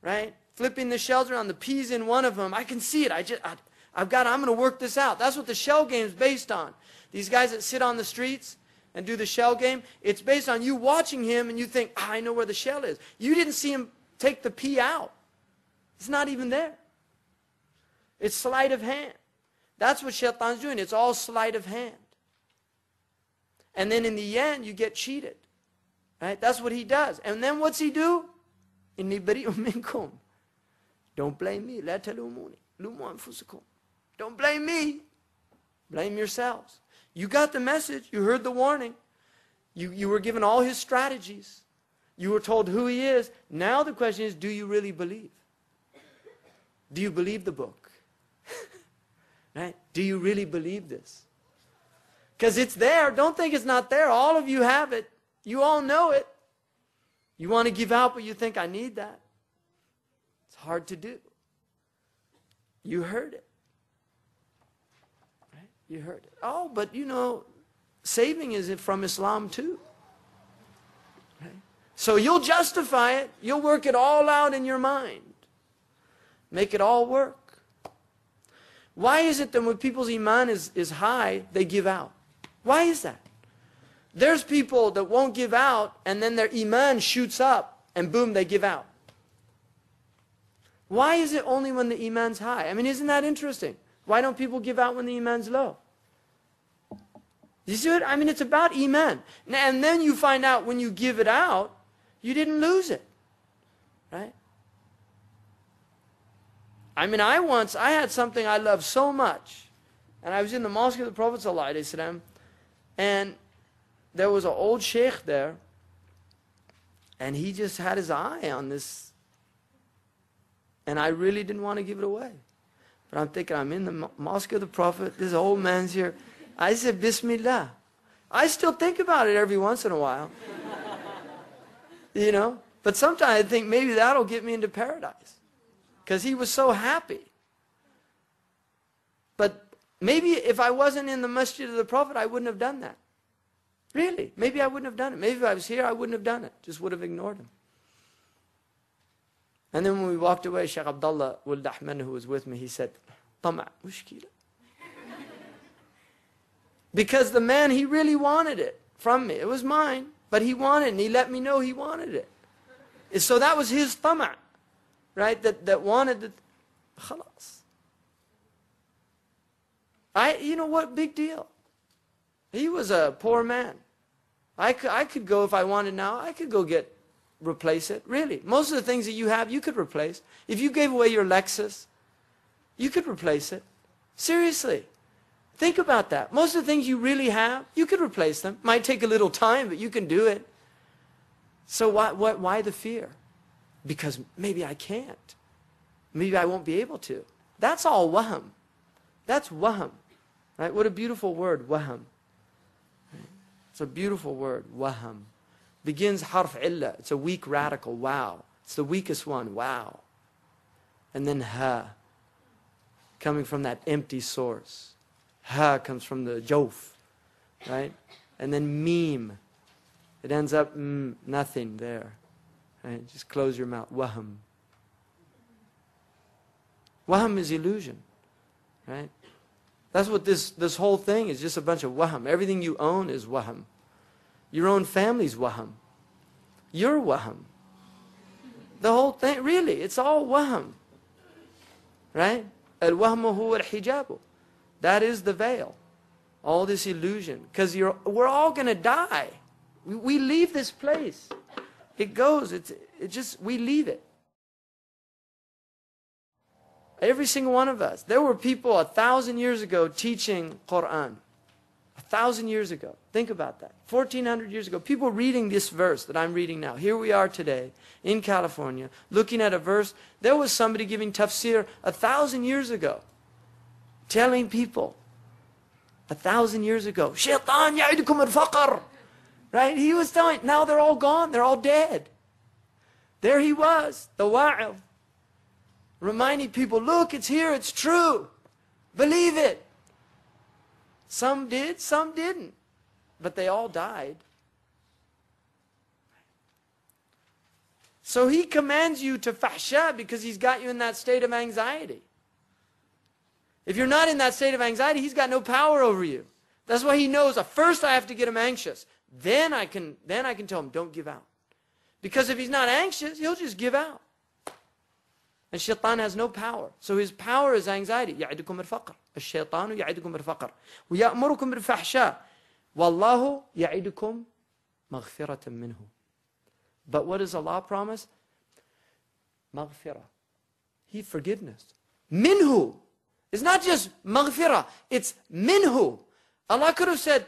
right? Flipping the shells around, the peas in one of them. I can see it. I just, I, I've got, I'm going to work this out. That's what the shell game is based on. These guys that sit on the streets and do the shell game, it's based on you watching him and you think, ah, I know where the shell is. You didn't see him take the pea out. It's not even there. It's sleight of hand. That's what Shaitan's doing. It's all sleight of hand. And then in the end, you get cheated, right? That's what he does. And then what's he do? Inni bari'un minkum. Don't blame me. La talumuni. Lumu anfusakum. Don't blame me. Blame yourselves. You got the message. You heard the warning. You, you were given all his strategies. You were told who he is. Now the question is, do you really believe? Do you believe the book? Right? Do you really believe this? Because it's there. Don't think it's not there. All of you have it. You all know it. You want to give out, but you think, I need that. It's hard to do. You heard it. Right? You heard it. Oh, but you know, saving is from Islam too. Right? So you'll justify it. You'll work it all out in your mind. Make it all work. Why is it that when people's iman is, is high, they give out? Why is that? There's people that won't give out, and then their iman shoots up, and boom, they give out. Why is it only when the iman's high? I mean, isn't that interesting? Why don't people give out when the iman's low? You see what? I mean, it's about iman. And then you find out when you give it out, you didn't lose it, right? I mean, I once, I had something I loved so much, and I was in the mosque of the Prophet ﷺ, and there was an old sheikh there, and he just had his eye on this, and I really didn't want to give it away. But I'm thinking, I'm in the mosque of the Prophet, this old man's here. I said, Bismillah. I still think about it every once in a while. You know? But sometimes I think maybe that'll get me into paradise. Because he was so happy. But maybe if I wasn't in the masjid of the Prophet, I wouldn't have done that. Really, maybe I wouldn't have done it. Maybe if I was here, I wouldn't have done it. Just would have ignored him. And then when we walked away, Shaykh Abdullah Wul Dahman, who was with me, he said, Tama' mushkila. Because the man, he really wanted it from me. It was mine, but he wanted it, and he let me know he wanted it. And so that was his tama', right? That, that wanted the, khalas. I, you know what, big deal. He was a poor man. I could, I could go if I wanted now. I could go get, replace it. Really, most of the things that you have, you could replace. If you gave away your Lexus, you could replace it. Seriously, think about that. Most of the things you really have, you could replace them. Might take a little time, but you can do it. So why, why, why the fear? Because maybe I can't. Maybe I won't be able to. That's all wahm. That's wahm. Right? What a beautiful word, wahm. It's a beautiful word, waham. Begins harf illa. It's a weak radical, wow. It's the weakest one, wow. And then ha, coming from that empty source. Ha comes from the jawf, right? And then meme. It ends up mm, nothing there. Right? Just close your mouth, waham. Waham is illusion, right? That's what this, this whole thing is, just a bunch of waham. Everything you own is waham. Your own family's waham. You're waham. The whole thing, really, it's all waham. Right? Al-wahmu huwa al-hijabu. That is the veil. All this illusion. Because you're, we're all going to die. We, we leave this place. It goes. It's, it just, we leave it. Every single one of us. There were people a thousand years ago teaching Quran. A thousand years ago. Think about that. fourteen hundred years ago. People reading this verse that I'm reading now. Here we are today in California looking at a verse. There was somebody giving tafsir a thousand years ago. Telling people a thousand years ago, Shaitan ya'idukum al-faqr. Right? He was telling, now they're all gone. They're all dead. There he was. The wa'il. Reminding people, look, it's here, it's true. Believe it. Some did, some didn't. But they all died. So he commands you to fahsha because he's got you in that state of anxiety. If you're not in that state of anxiety, he's got no power over you. That's why he knows, first I have to get him anxious. Then I can, then I can tell him, don't give out. Because if he's not anxious, he'll just give out. And shaitan has no power. So his power is anxiety. يَعِدُكُمْ الْفَقْرِ الشَّيْطَانُ يَعِدُكُمْ الْفَقْرِ وَيَأْمُرُكُمْ بِالْفَحْشَاءِ وَاللَّهُ يَعِدُكُمْ مَغْفِرَةً مِّنْهُ. But what does Allah promise? Maghfirah. He forgiveness. Minhu. It's not just maghfirah. It's minhu. Allah could have said,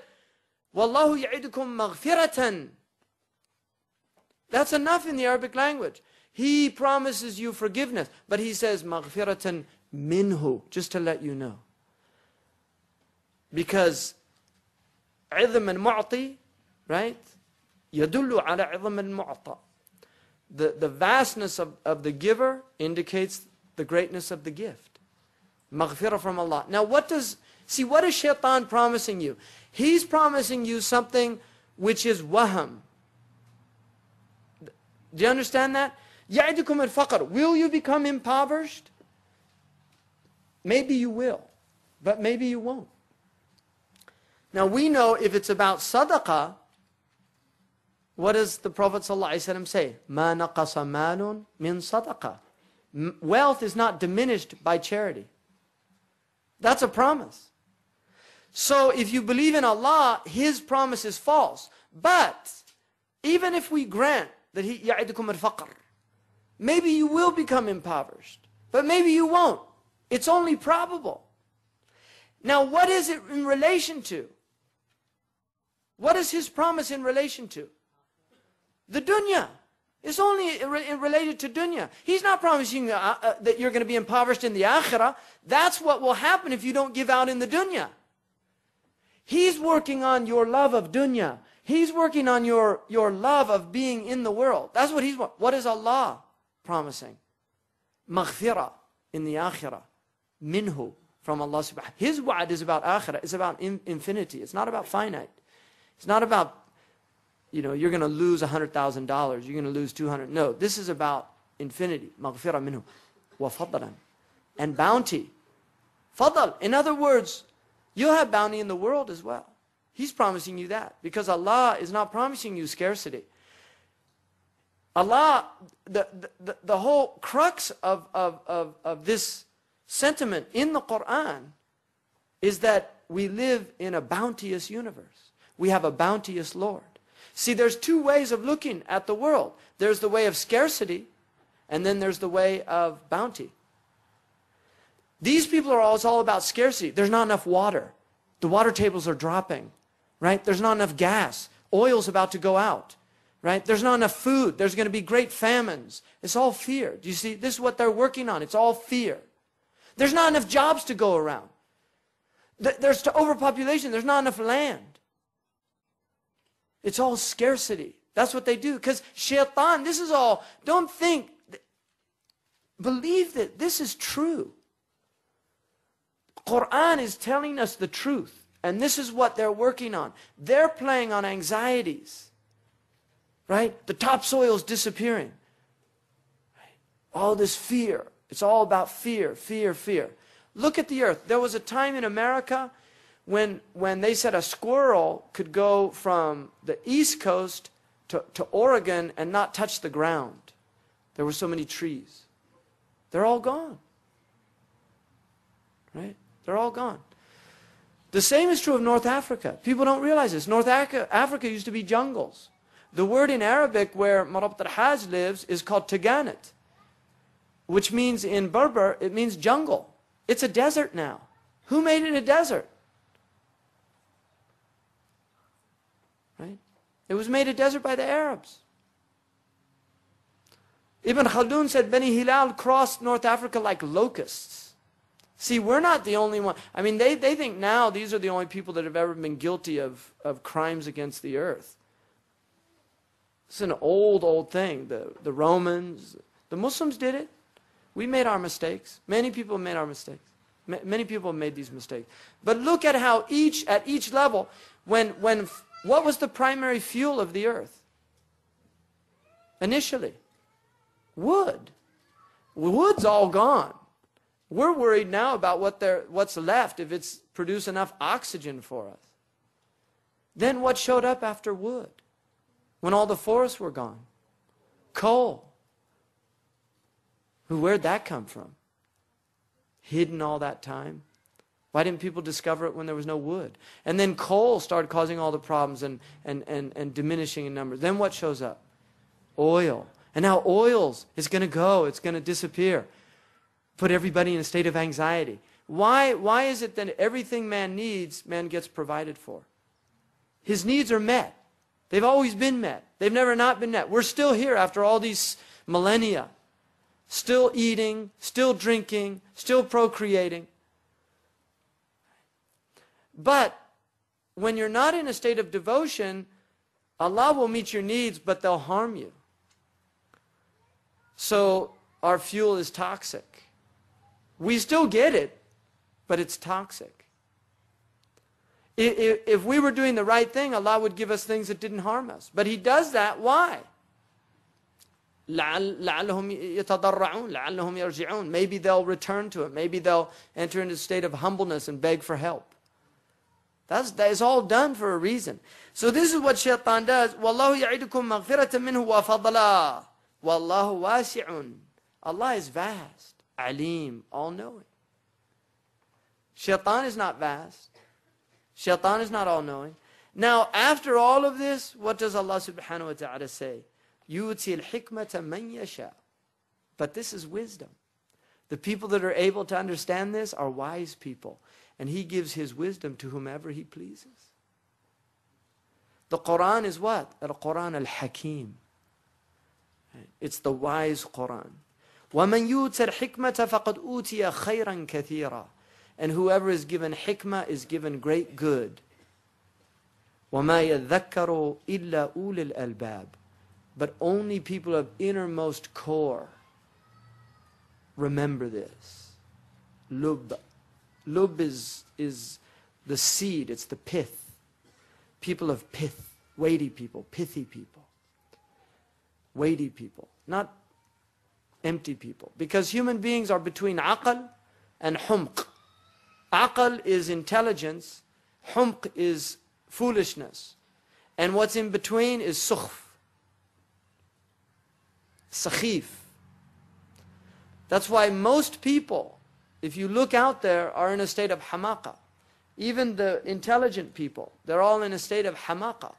وَاللَّهُ يَعِدُكُمْ مَغْفِرَةً. That's enough in the Arabic language. He promises you forgiveness, but he says, maghfiratan minhu, just to let you know. Because idhm al-mu'ti, right? Yadullu ala idhm al-mu'ta. The, the vastness of, of the giver indicates the greatness of the gift. Maghfirah from Allah. Now what does, see what is shaitan promising you? He's promising you something which is waham. Do you understand that? يَعِدُكُمْ الْفَقْرِ. Will you become impoverished? Maybe you will, but maybe you won't. Now we know if it's about sadaqah, what does the Prophet ﷺ say? مَا نَقَصَ مَالٌ مِنْ صَدَقَةٍ. Wealth is not diminished by charity. That's a promise. So if you believe in Allah, His promise is false. But even if we grant that He يَعِدُكُمْ الْفَقْرِ, maybe you will become impoverished, but maybe you won't. It's only probable. Now, what is it in relation to? What is his promise in relation to? The dunya. It's only related to dunya. He's not promising you, uh, uh, that you're going to be impoverished in the akhirah. That's what will happen if you don't give out in the dunya. He's working on your love of dunya. He's working on your, your love of being in the world. That's what he's wanting. What is Allah promising? Maghfirah in the akhirah. Minhu, from Allah subhanahu wa ta'ala. His wa'ad is about akhirah. It's about in, infinity. It's not about finite. It's not about, you know, you're going to lose one hundred thousand dollars. You're going to lose two hundred thousand dollars. No, this is about infinity. Maghfirah minhu. Wa fadlan. And bounty. Fadl. In other words, you'll have bounty in the world as well. He's promising you that because Allah is not promising you scarcity. Allah, the, the, the whole crux of, of, of, of this sentiment in the Quran is that we live in a bounteous universe. We have a bounteous Lord. See, there's two ways of looking at the world. There's the way of scarcity, and then there's the way of bounty. These people are all, it's all about scarcity. There's not enough water. The water tables are dropping. Right? There's not enough gas. Oil's about to go out. Right? There's not enough food. There's going to be great famines. It's all fear. Do you see? This is what they're working on. It's all fear. There's not enough jobs to go around. There's overpopulation. There's not enough land. It's all scarcity. That's what they do. Because shaitan, this is all, don't think, believe that this is true. Quran is telling us the truth. And this is what they're working on. They're playing on anxieties. Right? The topsoil is disappearing. Right? All this fear. It's all about fear, fear, fear. Look at the earth. There was a time in America when, when they said a squirrel could go from the East Coast to, to Oregon and not touch the ground. There were so many trees. They're all gone. Right? They're all gone. The same is true of North Africa. People don't realize this. North Africa used to be jungles. The word in Arabic where Marabt al-Hajj lives is called Taganet, which means in Berber, it means jungle. It's a desert now. Who made it a desert? Right? It was made a desert by the Arabs. Ibn Khaldun said Beni Hilal crossed North Africa like locusts. See, we're not the only one. I mean, they, they think now these are the only people that have ever been guilty of, of crimes against the earth. It's an old, old thing. The, the Romans, the Muslims did it. We made our mistakes. Many people made our mistakes. Ma many people made these mistakes. But look at how each, at each level, when, when, what was the primary fuel of the earth? Initially, wood. Wood's all gone. We're worried now about what there, what's left, if it's produced enough oxygen for us. Then what showed up after wood, when all the forests were gone? Coal. Where'd that come from? Hidden all that time? Why didn't people discover it when there was no wood? And then coal started causing all the problems and, and, and, and diminishing in numbers. Then what shows up? Oil. And now oils is going to go. It's going to disappear. Put everybody in a state of anxiety. Why, why is it that everything man needs, man gets provided for? His needs are met. They've always been met. They've never not been met. We're still here after all these millennia, still eating, still drinking, still procreating. But when you're not in a state of devotion, Allah will meet your needs, but they'll harm you. So our fuel is toxic. We still get it, but it's toxic. If we were doing the right thing, Allah would give us things that didn't harm us. But He does that. Why? لَعَلَّهُمْ يَتَضَرَّعُونَ لَعَلَّهُمْ يَرْجِعُونَ. Maybe they'll return to it. Maybe they'll enter into a state of humbleness and beg for help. That's, that is all done for a reason. So this is what shaitan does. وَاللَّهُ يَعِدُكُمْ مَغْفِرَةً مِنْهُ وَفَضْلًا وَاللَّهُ وَاسِعٌ. Allah is vast. Alim, all-knowing. Shaitan is not vast. Shaitan is not all-knowing. Now, after all of this, what does Allah subhanahu wa ta'ala say? يُؤْتِي الْحِكْمَةَ مَنْ يَشَاءُ. But this is wisdom. The people that are able to understand this are wise people. And He gives His wisdom to whomever He pleases. The Quran is what? Al-Quran al-Hakim. It's the wise Quran. وَمَنْ يُؤْتَ الْحِكْمَةَ فَقَدْ أُوتِيَ خَيْرًا كَثِيرًا. And whoever is given hikmah is given great good. وَمَا يَذَّكَّرُ إِلَّا أُولِي الْأَلْبَابِ. But only people of innermost core remember this. Lub. Lub is, is the seed. It's the pith. People of pith. Weighty people. Pithy people. Weighty people. Not empty people. Because human beings are between aql and humq. Aql is intelligence. Humq is foolishness. And what's in between is sukhf. Sakhif. That's why most people, if you look out there, are in a state of hamaqa. Even the intelligent people, they're all in a state of hamaqa.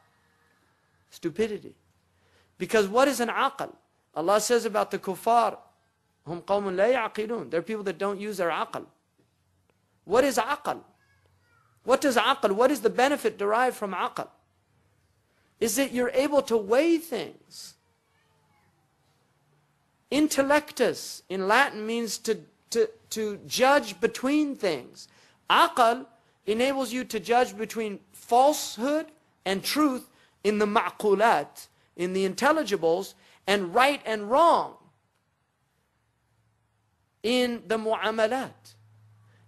Stupidity. Because what is an aql? Allah says about the kuffar, hum qawmun la ya'qilun. They're people that don't use their aql. What is aql? What does aql, what is the benefit derived from aql? Is that you're able to weigh things. Intellectus in Latin means to, to, to judge between things. Aql enables you to judge between falsehood and truth in the ma'qulat, in the intelligibles, and right and wrong in the mu'amalat.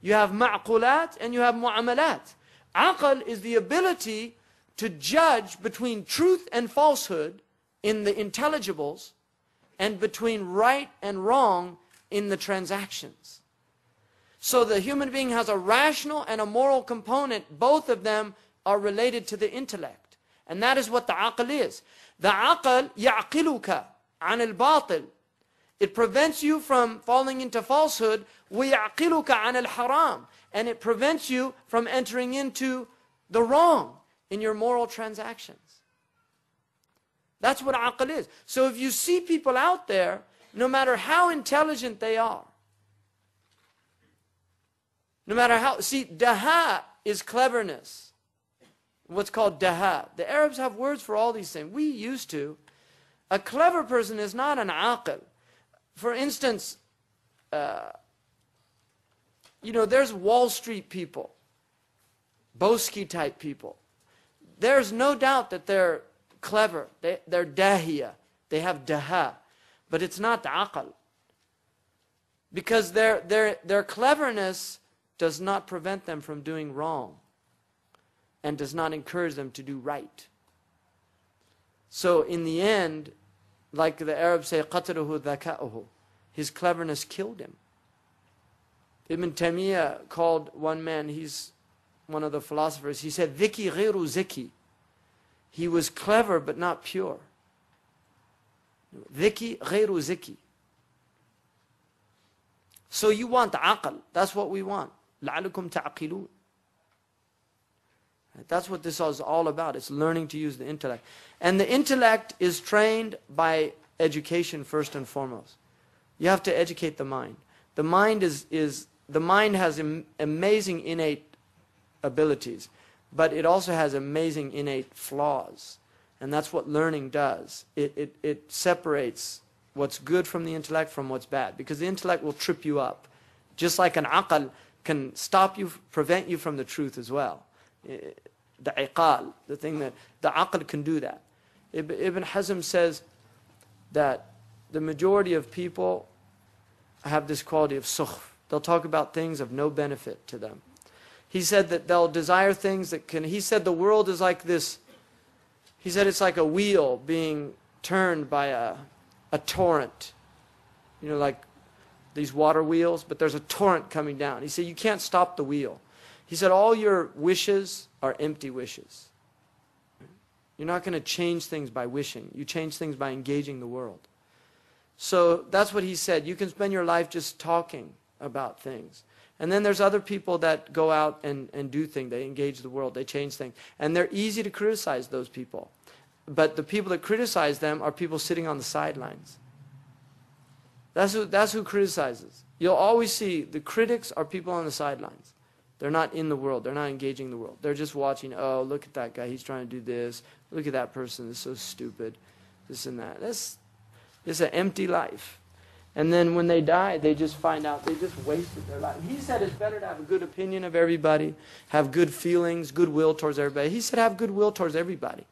You have ma'qulat and you have mu'amalat. Aql is the ability to judge between truth and falsehood in the intelligibles and between right and wrong in the transactions. So the human being has a rational and a moral component. Both of them are related to the intellect. And that is what the aql is. The aql ya'qiluka an al-batil. It prevents you from falling into falsehood. وَيَعْقِلُكَ عَنِ الْحَرَامِ. and it prevents you from entering into the wrong in your moral transactions. That's what aql is. So if you see people out there, no matter how intelligent they are, no matter how, see, daha is cleverness. What's called daha. The Arabs have words for all these things. We used to. A clever person is not an aql. For instance, uh, you know, there's Wall Street people, Bosky type people. There's no doubt that they're clever. They, they're dahiya. They have daha. But it's not aql. Because their, their, their cleverness does not prevent them from doing wrong and does not encourage them to do right. So in the end, like the Arabs say, قَتَلُهُ ذَكَأُهُ, his cleverness killed him. Ibn Tamiyyah called one man, he's one of the philosophers, he said, ذِكِي غَيْرُ ذِكِي. He was clever but not pure. ذِكِي غَيْرُ ذِكِي. So you want aql. That's what we want. لَعَلَكُمْ تَعْقِلُونَ. That's what this is all about. It's learning to use the intellect. And the intellect is trained by education first and foremost. You have to educate the mind. The mind is, is the mind has am, amazing innate abilities, but it also has amazing innate flaws. And that's what learning does. It, it, it separates what's good from the intellect from what's bad, because the intellect will trip you up. Just like an aql can stop you, prevent you from the truth as well. The iqal, the thing that the aql can do that. Ibn Hazm says that the majority of people have this quality of sukh. They'll talk about things of no benefit to them. He said that they'll desire things that can, he said the world is like this, he said it's like a wheel being turned by a, a torrent. You know, like these water wheels, but there's a torrent coming down. He said you can't stop the wheel. He said, all your wishes are empty wishes. You're not going to change things by wishing. You change things by engaging the world. So that's what he said. You can spend your life just talking about things. And then there's other people that go out and, and do things. They engage the world. They change things. And they're easy to criticize, those people. But the people that criticize them are people sitting on the sidelines. That's who, that's who criticizes. You'll always see the critics are people on the sidelines. They're not in the world. They're not engaging the world. They're just watching, oh, look at that guy. He's trying to do this. Look at that person. It's so stupid. This and that. That's, it's an empty life. And then when they die, they just find out they just wasted their life. He said it's better to have a good opinion of everybody, have good feelings, goodwill towards everybody. He said have goodwill towards everybody.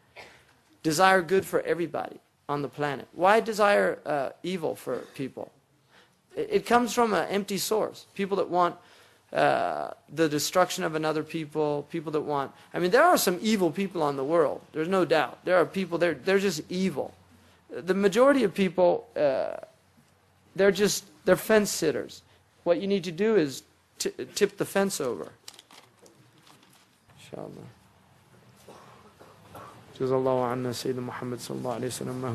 Desire good for everybody on the planet. Why desire uh, evil for people? It, it comes from an empty source. People that want Uh, the destruction of another people, people that want... I mean, there are some evil people on the world. There's no doubt. There are people, they're, they're just evil. The majority of people, uh, they're just, they're fence sitters. What you need to do is t tip the fence over. Inshallah. Jazallahu anna Sayyidina Muhammad sallallahu alayhi wa sallam.